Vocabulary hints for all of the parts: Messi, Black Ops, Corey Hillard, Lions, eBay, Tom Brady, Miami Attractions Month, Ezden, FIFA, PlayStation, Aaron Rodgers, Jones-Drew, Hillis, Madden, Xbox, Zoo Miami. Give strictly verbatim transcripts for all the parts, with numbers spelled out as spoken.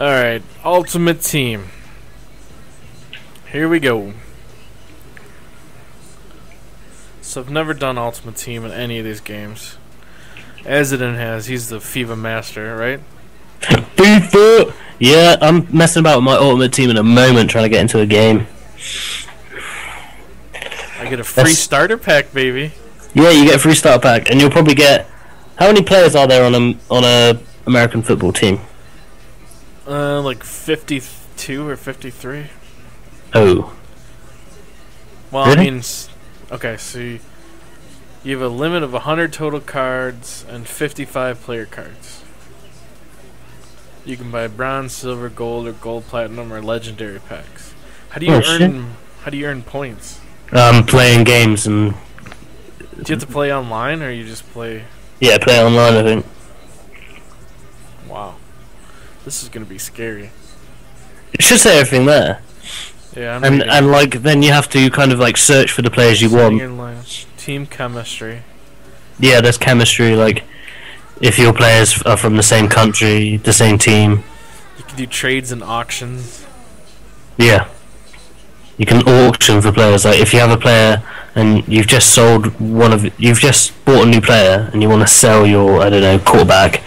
Alright, Ultimate Team. Here we go. So I've never done Ultimate Team in any of these games. Ezden has. He's the FIFA master, right? FIFA! Yeah, I'm messing about with my Ultimate Team in a moment, trying to get into a game. I get a free That's... starter pack, baby. Yeah, you get a free starter pack, and you'll probably get... How many players are there on a, on a American football team? Uh, like fifty-two or fifty-three. Oh. Well, really? I mean... Okay, so you, you have a limit of one hundred total cards and fifty-five player cards. You can buy bronze, silver, gold, or gold platinum, or legendary packs. How do you oh, earn? Shit. How do you earn points? Um, playing games and. Do you have to play online, or you just play? Yeah, play online, I think. Wow, this is gonna be scary. It should say everything there. Yeah, I'm and and like then you have to kind of like search for the players you want. Team chemistry. Yeah, there's chemistry. Like if your players are from the same country, the same team. You can do trades and auctions. Yeah, you can auction for players. Like if you have a player and you've just sold one of, you've just bought a new player and you want to sell your, I don't know, quarterback,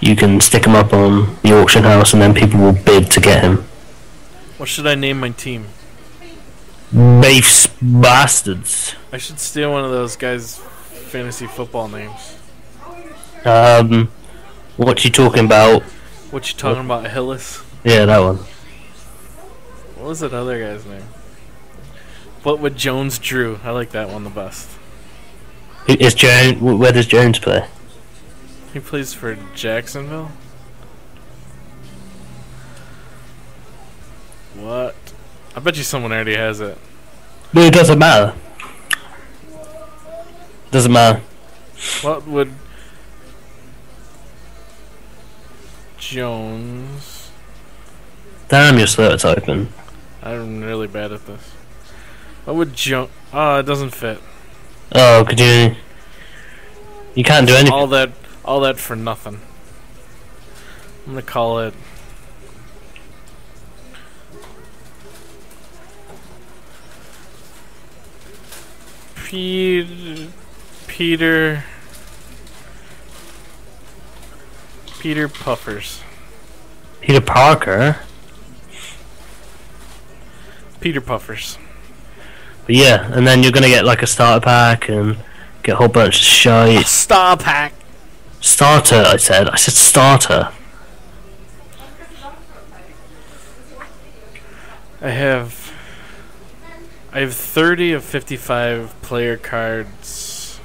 you can stick him up on the auction house and then people will bid to get him. What should I name my team? Base Bastards. I should steal one of those guys' fantasy football names. Um, what you talking about? What you talking what? about, Hillis? Yeah, that one. What was that other guy's name? What would Jones-Drew? I like that one the best. Is Jones? Where does Jones play? He plays for Jacksonville. What? I bet you someone already has it. No, it doesn't matter. Doesn't matter. What would Jones? Damn, you're slow at typing. I'm really bad at this. What would Jones? Ah, oh, it doesn't fit. Oh, could you? You can't do anything. All that, all that for nothing. I'm gonna call it. Peter Peter Puffers. Peter Parker. Peter Puffers. But yeah, and then you're gonna get like a starter pack and get a whole bunch of shite. Star pack. Starter, I said. I said starter. I have. I have thirty of fifty-five player cards,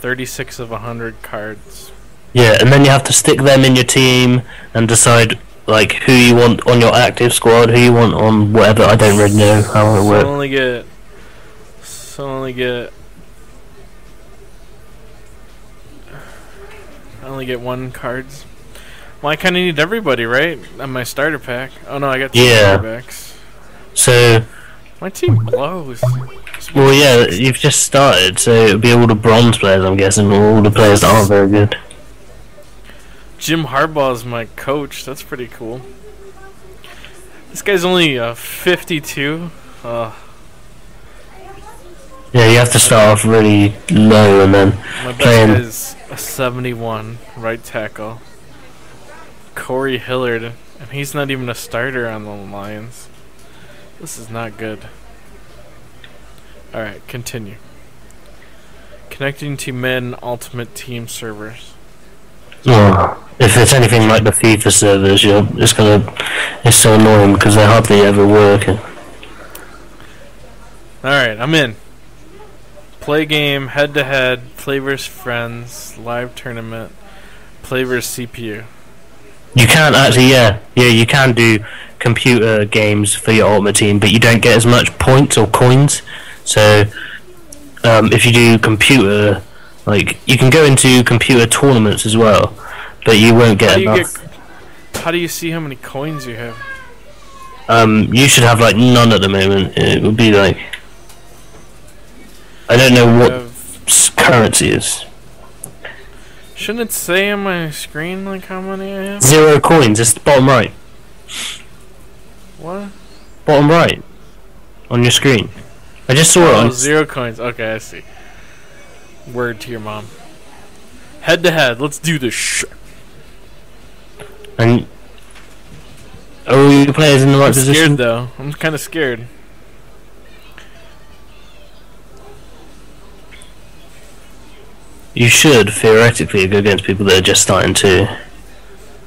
thirty-six of one hundred cards. Yeah, and then you have to stick them in your team and decide like who you want on your active squad, who you want on whatever. I don't really know how it works. So only get, so only get, I only get one cards. Well, I kind of need everybody, right? On my starter pack. Oh no, I got two yeah. starter packs. So. My team blows. Well, yeah, you've just started, so it'll be all the bronze players, I'm guessing, or all the players that aren't very good. Jim Harbaugh's my coach. That's pretty cool. This guy's only uh, fifty-two. Uh, yeah, you have to start off really low and then my playing. My best is a seventy-one right tackle. Corey Hillard, and he's not even a starter on the Lions. This is not good. Alright, continue. Connecting to men Ultimate Team servers. Oh, if it's anything like the FIFA servers, you're, it's gonna, it's so annoying because they hardly ever work. Alright, I'm in. Play game, head to head, play versus friends, live tournament, play versus C P U. You can't actually, yeah, yeah, you can do computer games for your Ultimate Team, but you don't get as much points or coins. So um, if you do computer, like you can go into computer tournaments as well, but you won't get how enough. Get, how do you see how many coins you have? Um, you should have like none at the moment. It would be like I don't know what currency is. Shouldn't it say on my screen like how many I have? Zero coins, it's the bottom right. What? Bottom right. On your screen. I just saw oh, it on zero coins, okay, I see. Word to your mom. Head to head, let's do this sh And are you players in the right I'm position? I'm scared though. I'm kinda scared. You should theoretically go against people that are just starting to.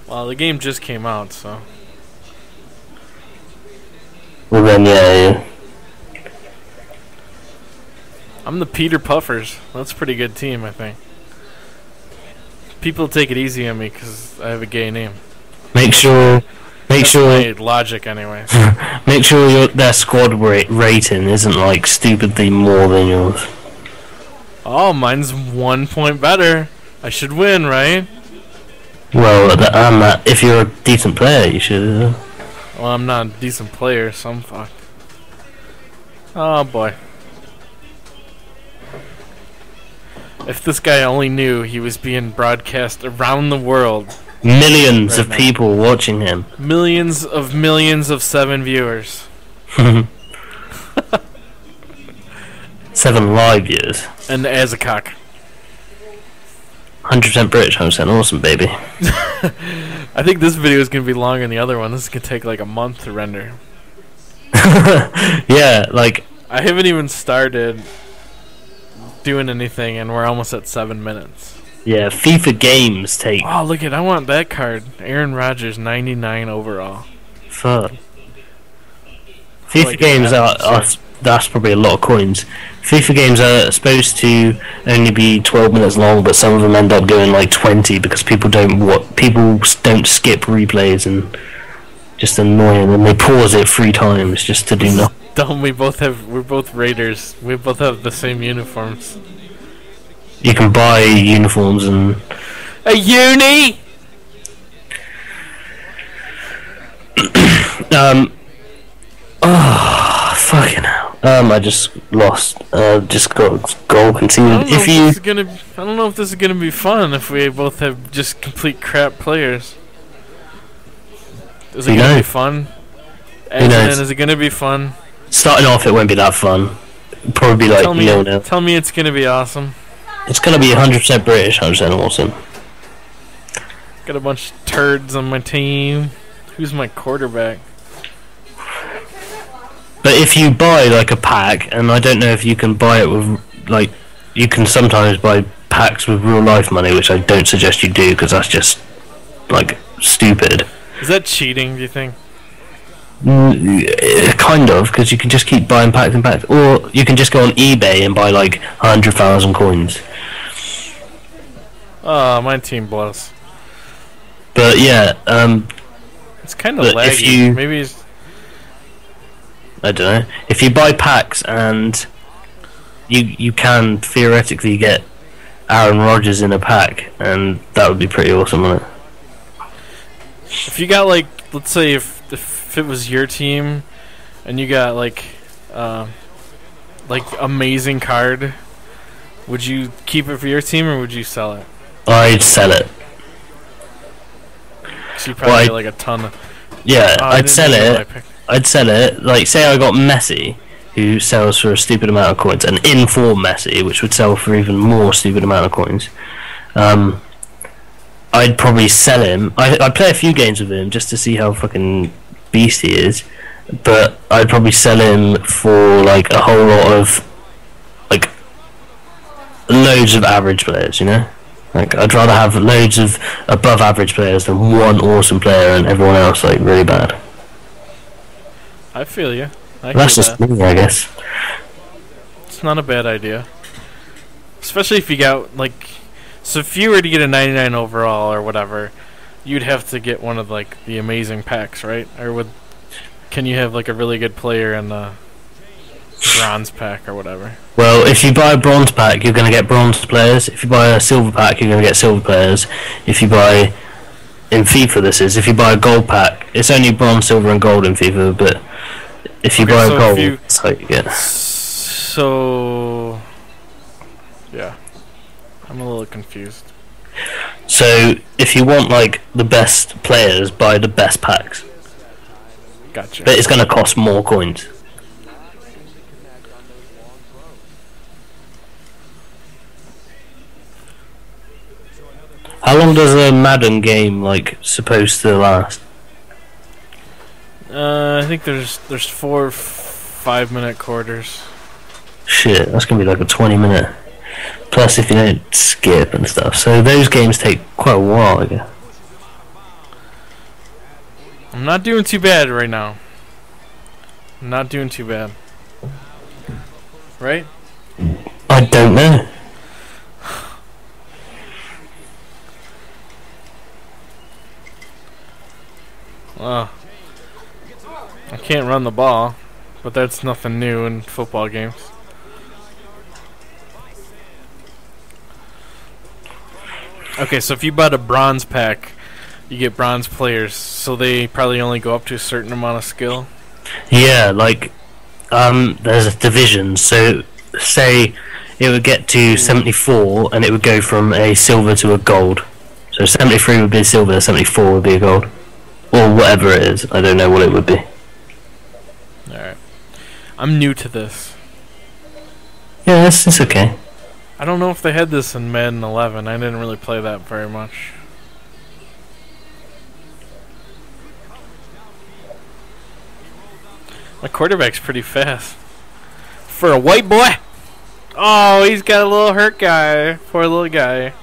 Well, the game just came out, so. Well then, yeah. yeah. I'm the Peter Puffers. That's a pretty good team, I think. People take it easy on me because I have a gay name. Make sure, make That's sure. My logic, anyway. Make sure your their squad rate rating isn't like stupidly more than yours. Oh, mine's one point better. I should win, right? Well, um, uh, if you're a decent player, you should. Uh... Well, I'm not a decent player, so I'm fucked. Oh, boy. If this guy only knew he was being broadcast around the world. Millions right of now. people watching him. Millions of millions of seven viewers. Seven live years. And as a cock. one hundred percent British, one hundred percent awesome, baby. I think this video is going to be longer than the other one. This is going to take like a month to render. Yeah, like... I haven't even started doing anything, and we're almost at seven minutes. Yeah, FIFA games take... Oh, look at I want that card. Aaron Rodgers, ninety-nine overall. Fuck. FIFA like games are... are That's probably a lot of coins. FIFA games are supposed to only be twelve minutes long, but some of them end up going like twenty because people don't what people don't skip replays and just annoying. And they pause it three times just to do nothing. Dumb. We both have. We're both Raiders. We both have the same uniforms. You can buy uniforms and a uni. um. Oh, fucking hell. Um, I just lost. Uh, just got goal conceded. If you, if gonna, I don't know if this is gonna be fun if we both have just complete crap players. Is it gonna be fun? And then is it gonna be fun? Starting off, it won't be that fun. Probably like no, no. Tell me it's gonna be awesome. It's gonna be one hundred percent British, one hundred percent awesome. Got a bunch of turds on my team. Who's my quarterback? But if you buy like a pack, and I don't know if you can buy it with like, you can sometimes buy packs with real life money, which I don't suggest you do because that's just like stupid. Is that cheating? Do you think? Mm, kind of, because you can just keep buying packs and packs, or you can just go on eBay and buy like a hundred thousand coins. Oh, my team blows. But yeah, um, it's kind of laggy. If you, Maybe. It's I don't know. If you buy packs, and you you can theoretically get Aaron Rodgers in a pack, and that would be pretty awesome, wouldn't it? If you got like, let's say if if it was your team, and you got like, uh, like amazing card, would you keep it for your team or would you sell it? I'd sell it. So you probably well, get like a ton of. Yeah, oh, I'd sell it. I'd sell it, like say I got Messi, who sells for a stupid amount of coins, an in-form Messi, which would sell for even more stupid amount of coins. Um, I'd probably sell him. I, I'd play a few games with him just to see how fucking beast he is, but I'd probably sell him for like a whole lot of, like, loads of average players, you know? Like, I'd rather have loads of above average players than one awesome player and everyone else like really bad. I feel you. I That's just that. me, I guess. It's not a bad idea, especially if you got like. So if you were to get a ninety-nine overall or whatever, you'd have to get one of like the amazing packs, right? Or would can you have like a really good player in the bronze pack or whatever? Well, if you buy a bronze pack, you're gonna get bronze players. If you buy a silver pack, you're gonna get silver players. If you buy in FIFA, this is if you buy a gold pack. It's only bronze, silver, and gold in FIFA, but. If you okay, buy so a gold, you, that's how you get. So, yeah, I'm a little confused. So if you want like the best players, buy the best packs. Gotcha. But it's gonna cost more coins. How long does a Madden game like supposed to last? Uh, I think there's there's four f five minute quarters. Shit, that's gonna be like a twenty minute. Plus, if you don't skip and stuff, so those games take quite a while. I guess. I'm not doing too bad right now. I'm not doing too bad. Right? I don't know. Well, I can't run the ball, but that's nothing new in football games. Okay, so if you bought a bronze pack, you get bronze players, so they probably only go up to a certain amount of skill. Yeah, like um, there's a division, so say it would get to seventy-four and it would go from a silver to a gold. So seventy-three would be a silver, seventy-four would be a gold. Or whatever it is, I don't know what it would be. Alright. I'm new to this. Yeah, it's, it's okay. I don't know if they had this in Madden eleven. I didn't really play that very much. My quarterback's pretty fast. For a white boy! Oh, he's got a little hurt guy. Poor little guy.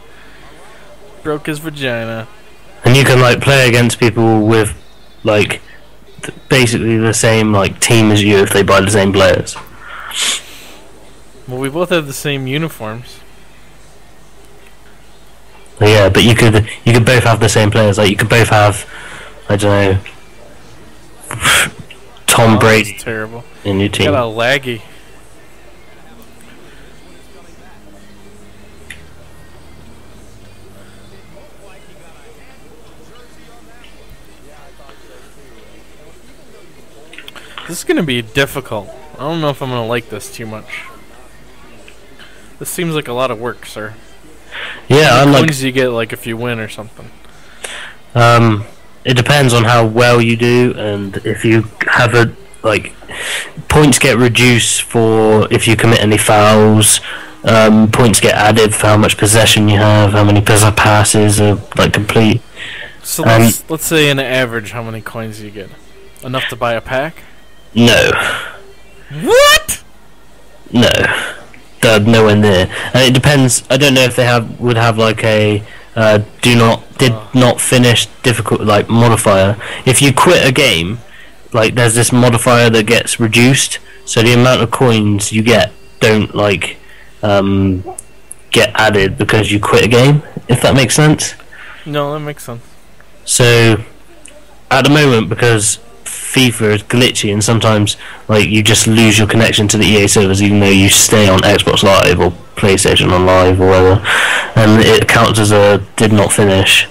Broke his vagina. And you can like play against people with like th basically the same like team as you if they buy the same players. Well, we both have the same uniforms. Yeah, but you could you could both have the same players. Like you could both have, I don't know, Tom oh, Brady. That's terrible. In your team. Got a laggy. This is going to be difficult. I don't know if I'm going to like this too much. This seems like a lot of work, sir. Yeah, I'm like... How many coins do you get, like, if you win or something? Um, it depends on how well you do, and if you have a, like... Points get reduced for if you commit any fouls. Um, points get added for how much possession you have, how many passes are, like, complete. So um, let's, let's say in average, how many coins do you get? Enough to buy a pack? No. What? No. They're nowhere near. And it depends. I don't know if they have would have like a uh, do not did oh. not finish difficult like modifier. If you quit a game, like there's this modifier that gets reduced, so the amount of coins you get don't like um, get added because you quit a game. If that makes sense. No, that makes sense. So, at the moment, because FIFA is glitchy and sometimes like you just lose your connection to the E A servers even though you stay on Xbox Live or PlayStation on Live or whatever, and it counts as a did not finish.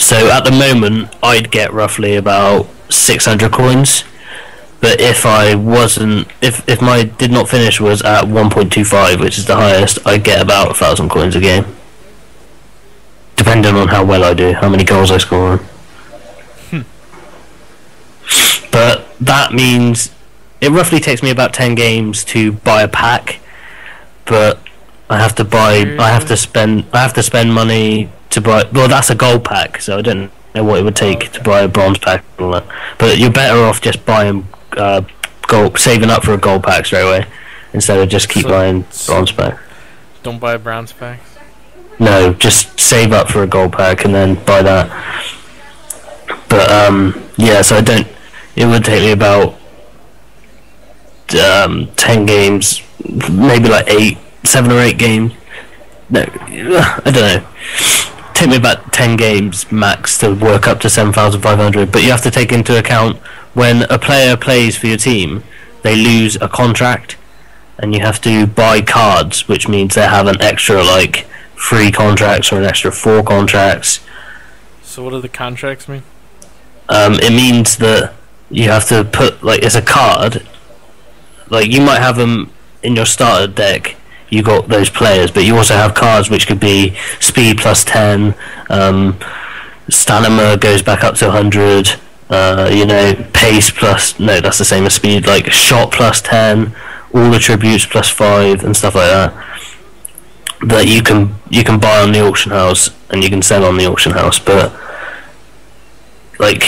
So at the moment I'd get roughly about six hundred coins, but if I wasn't if, if my did not finish was at one point two five, which is the highest, I'd get about one thousand coins a game, depending on how well I do, how many goals I score on. But that means it roughly takes me about ten games to buy a pack, but I have to buy, I have to spend, I have to spend money to buy. Well, that's a gold pack, so I don't know what it would take oh, okay. to buy a bronze pack and all that. But you're better off just buying uh, gold, saving up for a gold pack straight away, instead of just keep so, buying bronze pack. Don't buy a bronze pack. No, just save up for a gold pack and then buy that. But um, yeah, so I don't. It would take me about um, ten games, maybe like eight, seven or eight games. No, I don't know. Take me about ten games max to work up to seven thousand five hundred. But you have to take into account when a player plays for your team, they lose a contract, and you have to buy cards, which means they have an extra like three contracts or an extra four contracts. So what do the contracts mean? Um, it means that. You have to put, like, it's a card. Like, you might have them in your starter deck. you got those players, but you also have cards which could be speed plus ten, um, stamina goes back up to one hundred, uh, you know, pace plus, no, that's the same as speed, like shot plus ten, all attributes plus five and stuff like that, that you can you can buy on the auction house and you can sell on the auction house. But like,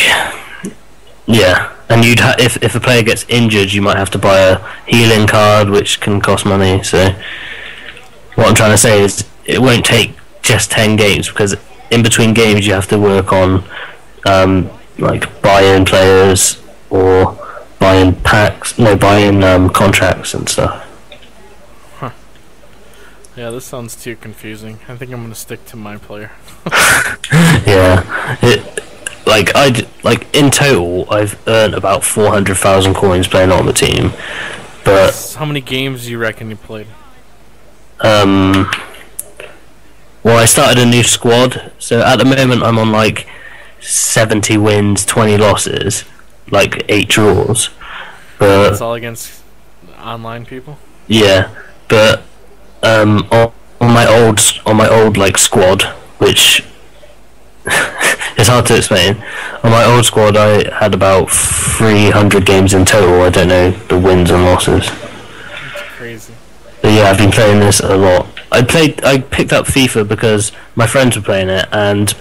yeah, and you'd ha if if a player gets injured, you might have to buy a healing card, which can cost money. So what I'm trying to say is, it won't take just ten games, because in between games you have to work on um, like buy-in players or buy-in packs, no buy-in um, contracts and stuff. Huh. Yeah, this sounds too confusing. I think I'm gonna stick to my player. Yeah. It, Like I like in total, I've earned about four hundred thousand coins playing on the team. But how many games do you reckon you played? Um, well, I started a new squad, so at the moment I'm on like seventy wins, twenty losses, like eight draws. But that's all against online people. Yeah, but um, on, on my old on my old like squad, which. It's hard to explain. On my old squad, I had about three hundred games in total. I don't know the wins and losses. That's crazy. But yeah, I've been playing this a lot. I played. I picked up FIFA because my friends were playing it, and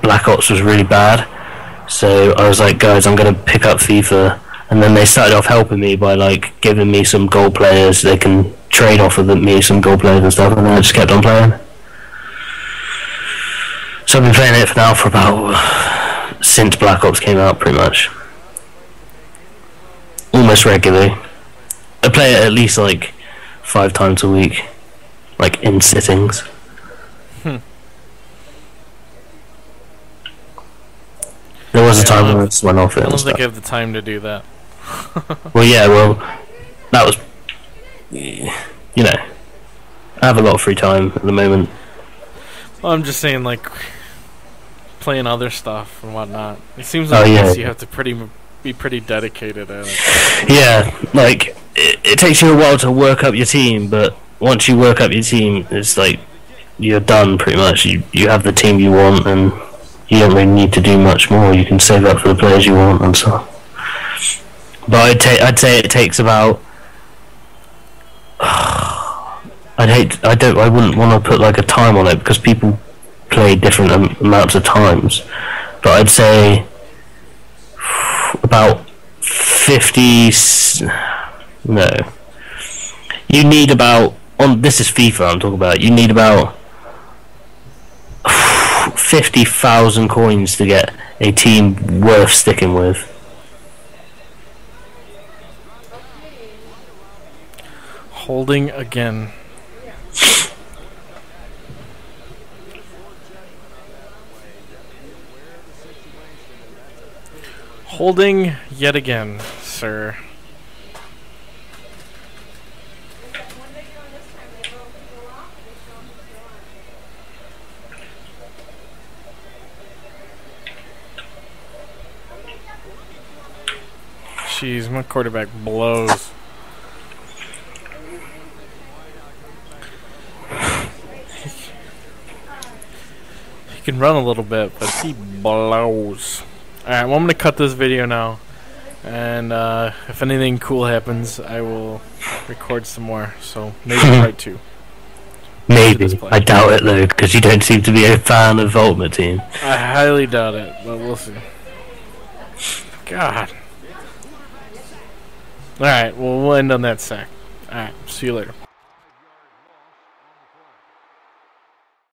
Black Ops was really bad. So I was like, guys, I'm gonna pick up FIFA. And then they started off helping me by like giving me some gold players. They can trade off of me some gold players and stuff, and then I just kept on playing. So I've been playing it for now for about, since Black Ops came out, pretty much. Almost regularly. I play it at least like five times a week, like in sittings. Hmm. There was yeah, a time when I just went off it. I don't think I have the time to do that. Well, yeah, well, that was, you know, I have a lot of free time at the moment. Well, I'm just saying, like, playing other stuff and whatnot. It seems like oh, yeah. you have to pretty be pretty dedicated at it. Yeah, like, it, it takes you a while to work up your team, but once you work up your team, it's like, you're done, pretty much. You, you have the team you want, and you don't really need to do much more. You can save up for the players you want and stuff. But I'd, ta I'd say it takes about... I'd hate. I don't. I wouldn't want to put like a time on it, because people play different am amounts of times. But I'd say about fifty. No, you need about. On this is FIFA I'm talking about. You need about fifty thousand coins to get a team worth sticking with. Holding again. Holding yet again, sir. Jeez, my quarterback blows. He can run a little bit, but he blows. Alright, well, I'm going to cut this video now, and uh, if anything cool happens, I will record some more, so maybe right two. Maybe. I doubt it, though, because you don't seem to be a fan of Ultimate Team. I highly doubt it, but we'll see. God. Alright, well, we'll end on that sack. Alright, see you later.